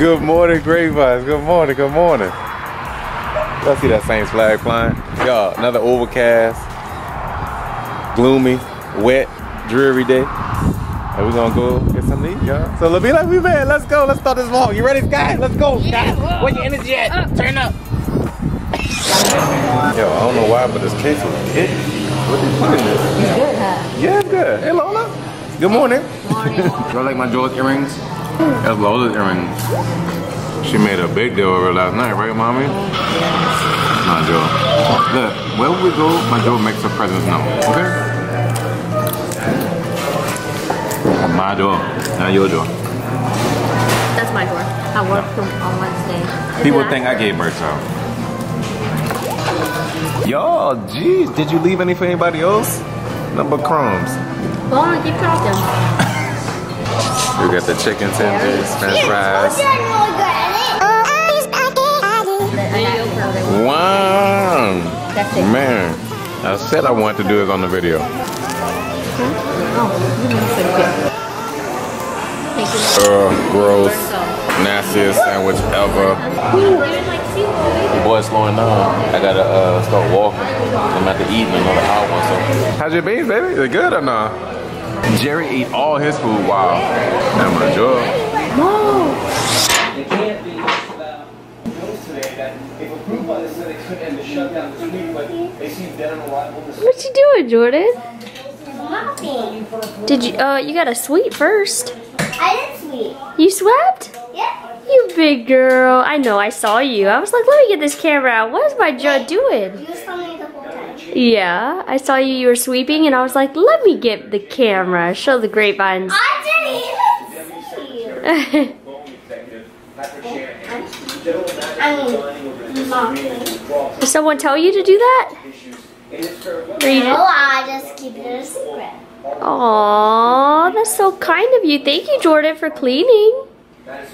Good morning, Great Vibes. Good morning, good morning. Y'all see that Saints flag flying? Y'all, another overcast, gloomy, wet, dreary day. And we're gonna go get something to eat, y'all. So LaVigne Life, we mad. Let's go. Let's start this vlog. You ready, Sky? Let's go, Sky. Where your energy at? Turn up. Yo, I don't know why, but this case is hit. What you put in this? It's good, huh? Yeah, it's good. Hey, Lola. Good morning. Good morning. Y'all like my George earrings? That's Lola's earrings. She made a big deal over last night, right, mommy? Yeah. My Joe. Look, where we go, my Joe makes her presence known, okay? My door, not your door. That's my door. I work from on Wednesday. People think I gave birth, so. Yo, geez, did you leave any for anybody else? Nothing but crumbs. Well, I'm gonna keep talking. We got the chicken tenders, french fries. Wow! Man, I said I wanted to do this on the video. Gross, nastiest sandwich ever. Boy, slowing down. I gotta start walking. I'm about to eat in another hour. So. How's your beans, baby? Is it good or not? Jerry ate all his food. Wow. That my job. What you doing, Jordan? Did you you gotta sweep first? I didn't sweep. You swept? Yeah. You big girl. I know, I saw you. I was like, let me get this camera out. What is my job doing? Yeah, I saw you were sweeping and I was like, let me get the camera, show the grapevines. I didn't even see you. Did someone tell you to do that? No, I just keep it a secret. Aww, that's so kind of you. Thank you, Jordan, for cleaning.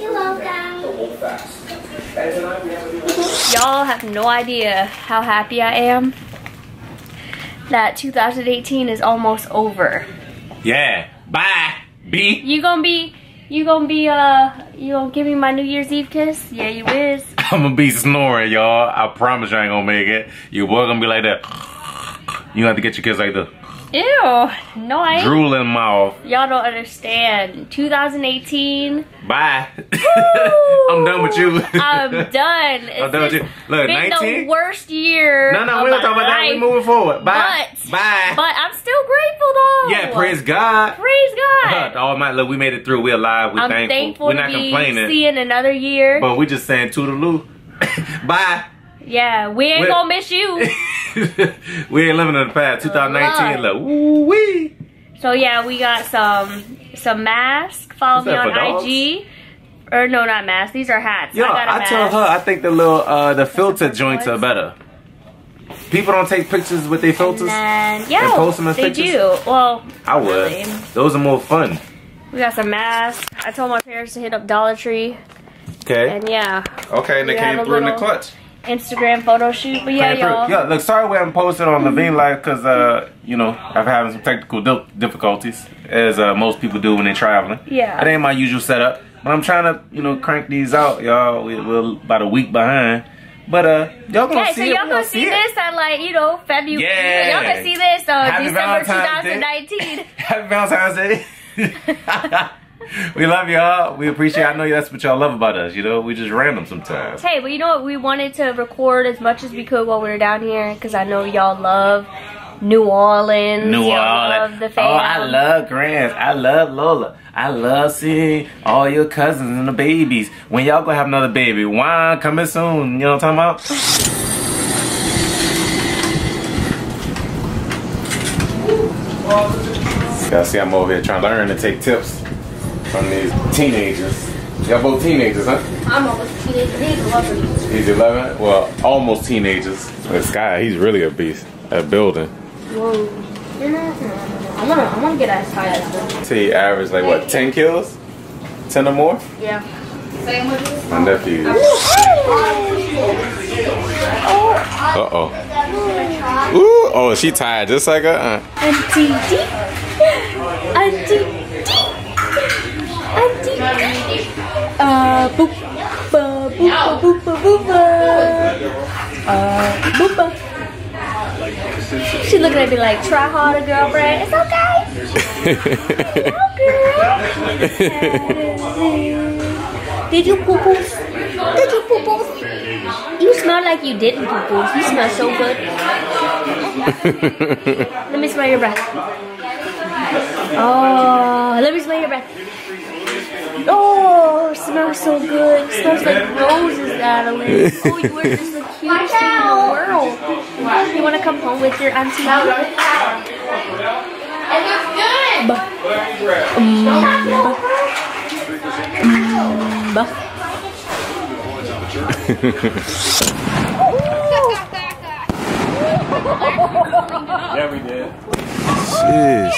You're welcome. Y'all have no idea how happy I am that 2018 is almost over. Yeah, bye, B. You gonna give me my New Year's Eve kiss? Yeah, you is. I'm gonna be snoring, y'all. I promise you I ain't gonna make it. Your boy gonna be like that. You gonna have to get your kiss like this. Ew, no, I ain't. Drooling mouth. Y'all don't understand. 2018. Bye. I'm done with you. I'm done. I'm done with you. Look, 19? It's been the worst year. No, no, we don't talk about that. We're moving forward. Bye. Bye. But I'm still grateful, though. Yeah, praise God. Praise God. All my look, we made it through. We're alive. We're thankful. We're not complaining. Seeing another year. But we just saying toodaloo. Bye. Yeah, we ain't gonna miss you. We ain't living in the past. 2019, look. Woo-wee. So yeah, we got some masks. Follow me on IG. Dogs? Or no, not masks. These are hats. Yo, I tell her I think the little the filter joints are better. People don't take pictures with their filters and post them as pictures. They do. Well, I would. Really. Those are more fun. We got some masks. I told my parents to hit up Dollar Tree. Okay. And yeah. Okay, and they came through in the clutch. Instagram photo shoot, but yeah, y'all. Yeah, look, sorry we haven't posted on LaVigne Life because, you know, I've having some technical difficulties, as most people do when they're traveling. Yeah. That ain't my usual setup, but I'm trying to, you know, crank these out, y'all. We're about a week behind, but y'all gonna see it. So y'all gonna see this at, like, you know, February. Yeah. Y'all gonna see this on December 2019. Happy Valentine's Day. We love y'all. We appreciate it. I know that's what y'all love about us, you know? We just random sometimes. Hey, but you know what? We wanted to record as much as we could while we were down here because I know y'all love New Orleans. New Orleans. Love the fam. Oh, I love Grants. I love Lola. I love seeing all your cousins and the babies. When y'all gonna have another baby? Wine coming soon. You know what I'm talking about? Y'all see I'm over here trying to learn to take tips from these teenagers. Y'all both teenagers, huh? I'm almost a teenager. He's 11. He's 11? Well, almost teenagers. This guy, he's really a beast at building. Whoa. I'm gonna get as high as this. See, average like what, 10 kills? 10 or more? Yeah. Same with this. My nephew. Uh-oh. Ooh, oh, she tired just like her aunt. Auntie D. Auntie D. Boop. Boopa, boopa, boopa. Boopa. She looking at me like, try harder, girlfriend. It's okay. Girl. Did you poo-poos? Did you poo-poos? You smell like you didn't poo-poos. You smell so good. Let me smell your breath. Oh, let me smell your breath. Oh, it smells so good. It smells like roses, Adeline. Oh, you are just the cutest thing in the world. You want to come home with your auntie? It looks good. Yeah, we did. Jeez.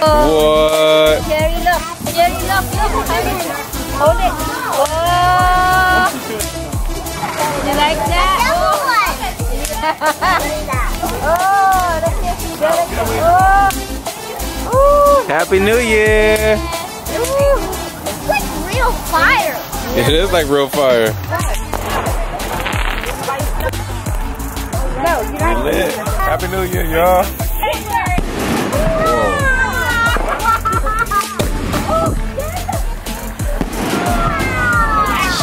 What? Jerry, look. Jerry, look. Look. Hold it. Oh. You like that? Oh, that's it. Oh. Oh. Happy New Year. Ooh. It's like real fire. It is like real fire. No, you're not lit. Happy New Year, y'all.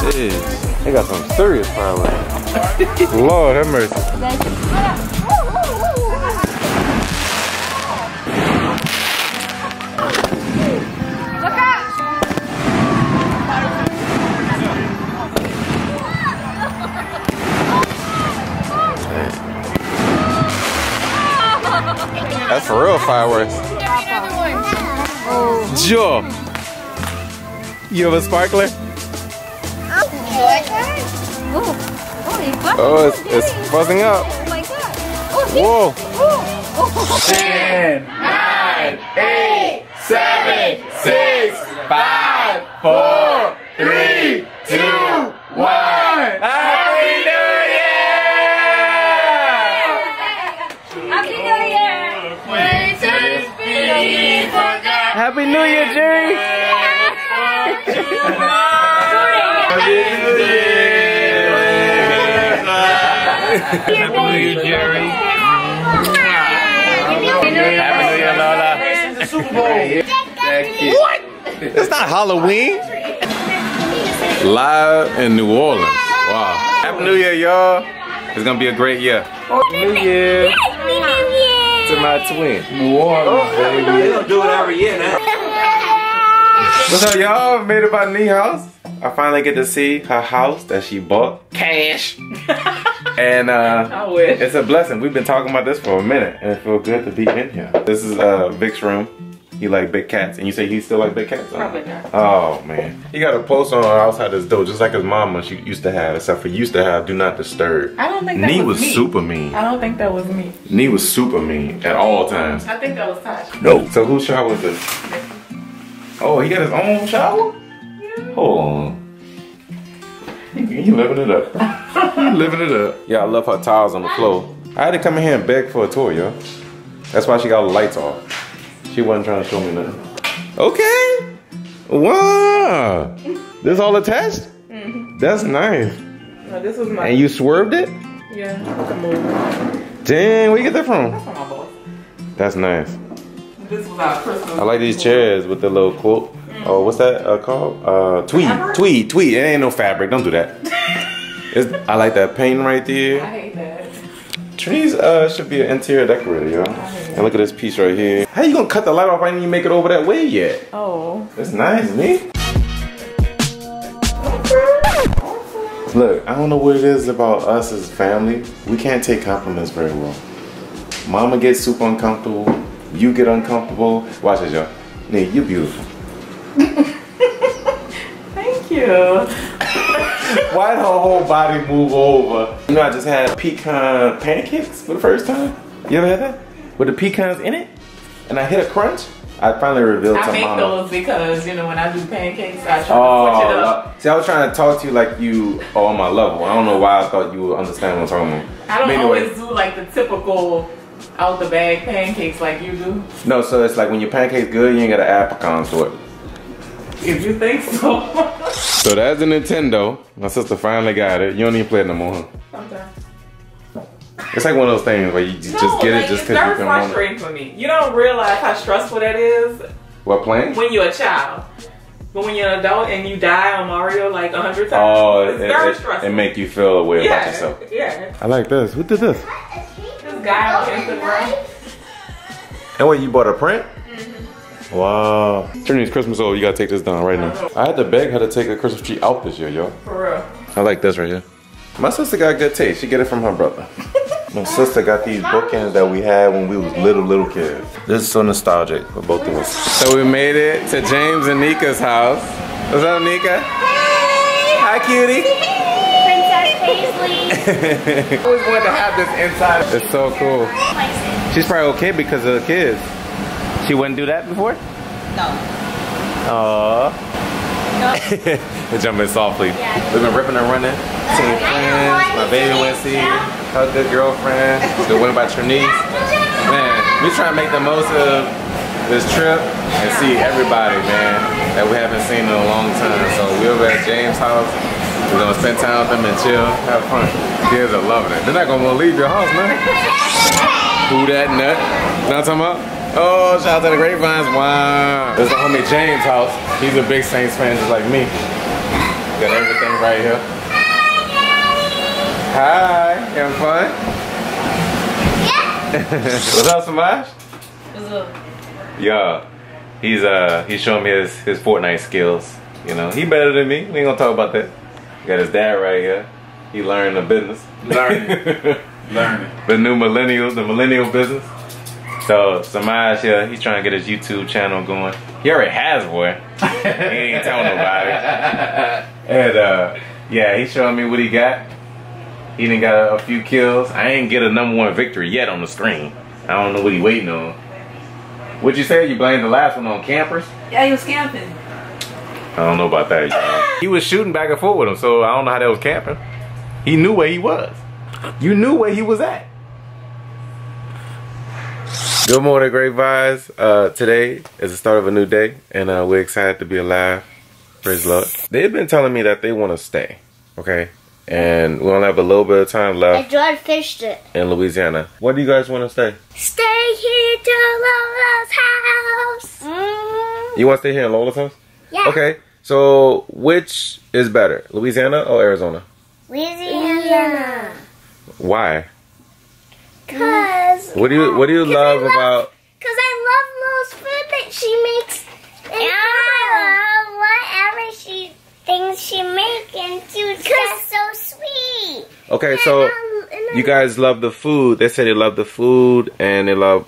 Jeez, they got some serious fireworks. Lord have mercy. Look out. That's for real fireworks. Joe, you have a sparkler? Oh, it's buzzing up. Oh my God. Oh, whoa. 10, 9, 8, 7, 6, 5, 4, 3, 2, 1. Happy New Year! Happy New Year! Happy New Year, Jerry! Happy New Year, Jerry. Happy New Year, Lola. Thank you. What? It's not Halloween. Live in New Orleans. Wow. Happy New Year, y'all. It's gonna be a great year. New Year. To my twin. New Orleans. They don't do it every year now. What's up, y'all? Made it by Knee House. I finally get to see her house that she bought. Cash. And I wish. It's a blessing. We've been talking about this for a minute and it feels good to be in here. This is Vic's room. He like big cats. And you say he still like big cats? Probably not. Oh man. He got a poster on outside this door just like his mama she used to have. Except for used to have do not disturb. I don't think that was me. Super mean. I don't think that was me. Knee was super mean at all times. I think that was Tasha. No. So whose shower was this? Oh, he got his own shower? Yeah. Hold on. You living it up. You living it up. Yeah, I love her tiles on the floor. I had to come in here and beg for a tour, yo. That's why she got the lights off. She wasn't trying to show me nothing. Okay. Wow. This all attached? Mm-hmm. That's nice. No, this was my. And you swerved it? Yeah. Dang, where you get that from? That's from my boss. That's nice. This was our Christmas. I like these chairs with the little quilt. Oh, what's that called? Tweed. Fabric? Tweed. Tweed. It ain't no fabric. Don't do that. It's, I like that painting right there. I hate that. Trees should be an interior decorator, y'all. And look at this piece right here. How you gonna cut the light off? I didn't even make it over that way yet. Oh. That's nice, me. Look, I don't know what it is about us as family. We can't take compliments very well. Mama gets super uncomfortable. You get uncomfortable. Watch this, y'all. Nigga, you're beautiful. Thank you. Why'd her whole body move over? You know, I just had pecan pancakes for the first time. You ever had that? With the pecans in it? And I hit a crunch. I finally revealed to Mama. I make those because, you know, when I do pancakes, I try to switch it up. See, I was trying to talk to you like you are on my level. I don't know why I thought you would understand what I'm talking about. I don't always do like the typical out the bag pancakes like you do. No, so it's like when your pancake's good, you ain't gotta add pecans to it. If you think so. So that's the Nintendo. My sister finally got it. You don't even play it no more, huh? Sometimes. It's like one of those things where you just get it just because you come home. It's frustrating for me. You don't realize how stressful that is. What, playing? When you're a child. But when you're an adult and you die on Mario like 100 times, oh, it's very stressful. It make you feel a way about yourself. Yeah. I like this. Who did this? This guy on Instagram. And what, you bought a print? Mm-hmm. Wow. Trinity's Christmas over, you gotta take this down right now. I had to beg her to take a Christmas tree out this year, yo. For real. I like this right here. My sister got good taste. She get it from her brother. My sister got these bookends that we had when we was little kids. This is so nostalgic for both of us. So we made it to James and Nika's house. What's up, Nika? Hey! Hi, cutie! Princess Paisley. I always wanted to have this inside. It's so cool. She's probably okay because of the kids. She wouldn't do that before? No. Aww. They're jumping softly. Yeah. We've been ripping and running. Seeing friends, my baby went see. Her good girlfriend, the one about your niece. Man, we trying to make the most of this trip and see everybody, man, that we haven't seen in a long time. So we're over at James' house. We're gonna spend time with them and chill, have fun. Kids are loving it. They're not gonna wanna leave your house, man. Who that nut? You know what I'm talking about? Oh, shout out to the Grapevines. Wow. This is the homie James' house. He's a big Saints fan just like me. Got everything right here. Hi, you having fun? Yeah. What's up, Samaj? What's up? Yeah, he's showing me his Fortnite skills. You know, he better than me. We ain't gonna talk about that. Got his dad right here. He learned the business. Learning. The new millennials, the millennial business. So Samaj, yeah, he's trying to get his YouTube channel going. He already has one. He ain't telling nobody. And yeah, he's showing me what he got. He done got a few kills. I ain't get a #1 victory yet on the screen. I don't know what he waiting on. What'd you say? You blamed the last one on campers? Yeah, he was camping. I don't know about that, y'all. He was shooting back and forth with him, so I don't know how that was camping. He knew where he was. You knew where he was at. Good morning, Grapevines. Today is the start of a new day, and we're excited to be alive. Praise Lord. They've been telling me that they want to stay, okay? And we only have a little bit of time left. I fished it. In Louisiana. Where do you guys want to stay? Stay here to Lola's house. Mm. You want to stay here in Lola's house? Yeah. Okay. So, which is better? Louisiana or Arizona? Louisiana. Why? Because. What do you love about... Because I love Lola's food that she makes. And I love whatever she... Things she making too, that's so sweet. Okay, so you guys love the food. They say they love the food and they love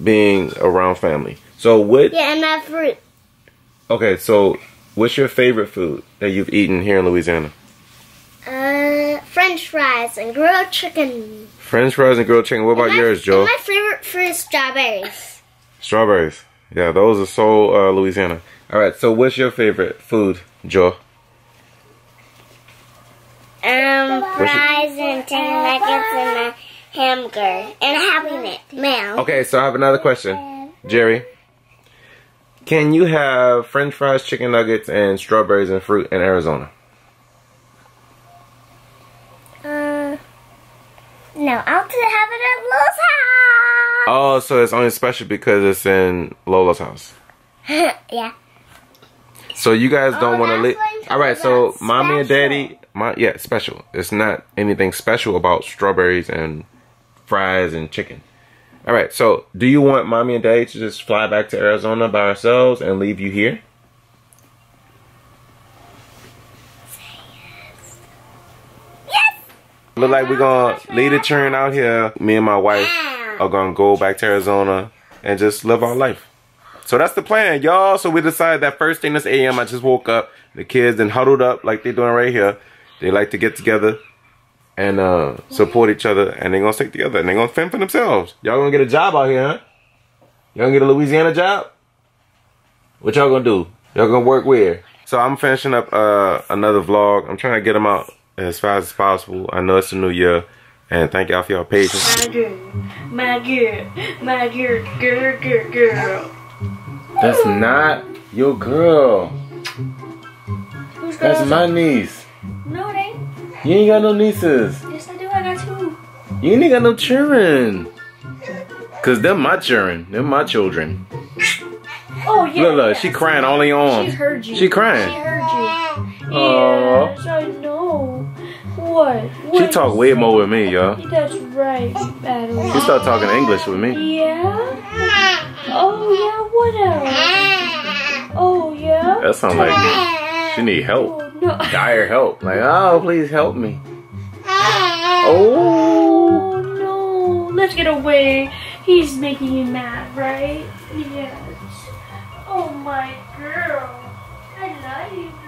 being around family. So what? Yeah, and that fruit. Okay, so what's your favorite food that you've eaten here in Louisiana? French fries and grilled chicken. French fries and grilled chicken. What about yours, Joe? My favorite fruit is strawberries. Strawberries. Yeah, those are so Louisiana. All right, so what's your favorite food, Joe? Fries and chicken nuggets and a hamburger and a Happy Meal. Okay, so I have another question, Jerry. Can you have French fries, chicken nuggets, and strawberries and fruit in Arizona? No, I'll have it at Lola's house. Oh, so it's only special because it's in Lola's house. Yeah. So you guys don't want to leave. All right, so mommy and daddy, yeah, special. It's not anything special about strawberries and fries and chicken. All right, so do you want mommy and daddy to just fly back to Arizona by ourselves and leave you here? Say yes. Yes. Look like we're gonna leave the children out here. Me and my wife are gonna go back to Arizona and just live our life. So that's the plan, y'all. So we decided that first thing this AM, I just woke up. The kids then huddled up like they're doing right here. They like to get together and support each other. And they're going to stick together. And they're going to fend for themselves. Y'all going to get a job out here, huh? Y'all going to get a Louisiana job? What y'all going to do? Y'all going to work where? So I'm finishing up another vlog. I'm trying to get them out as fast as possible. I know it's the new year. And thank y'all for your patience. My girl. That's not Your girl. Who's girl? That's my niece. No, it ain't. You ain't got no nieces. Yes, I do. I got two. You ain't got no children. Cause they're my children. They're my children. Oh yeah. Look, look, she crying all in your arms. She heard you. She crying. She heard you. Yes, I know. What? She talk way more with me, y'all. That's right, Adam. She start talking English with me. Yeah. Oh yeah. What else? Oh yeah. That sounds like she need help. Oh, no. Dire help. Like, oh, please help me. Oh. Let's get away. He's making you mad, right? Yes. Oh my girl. I love you.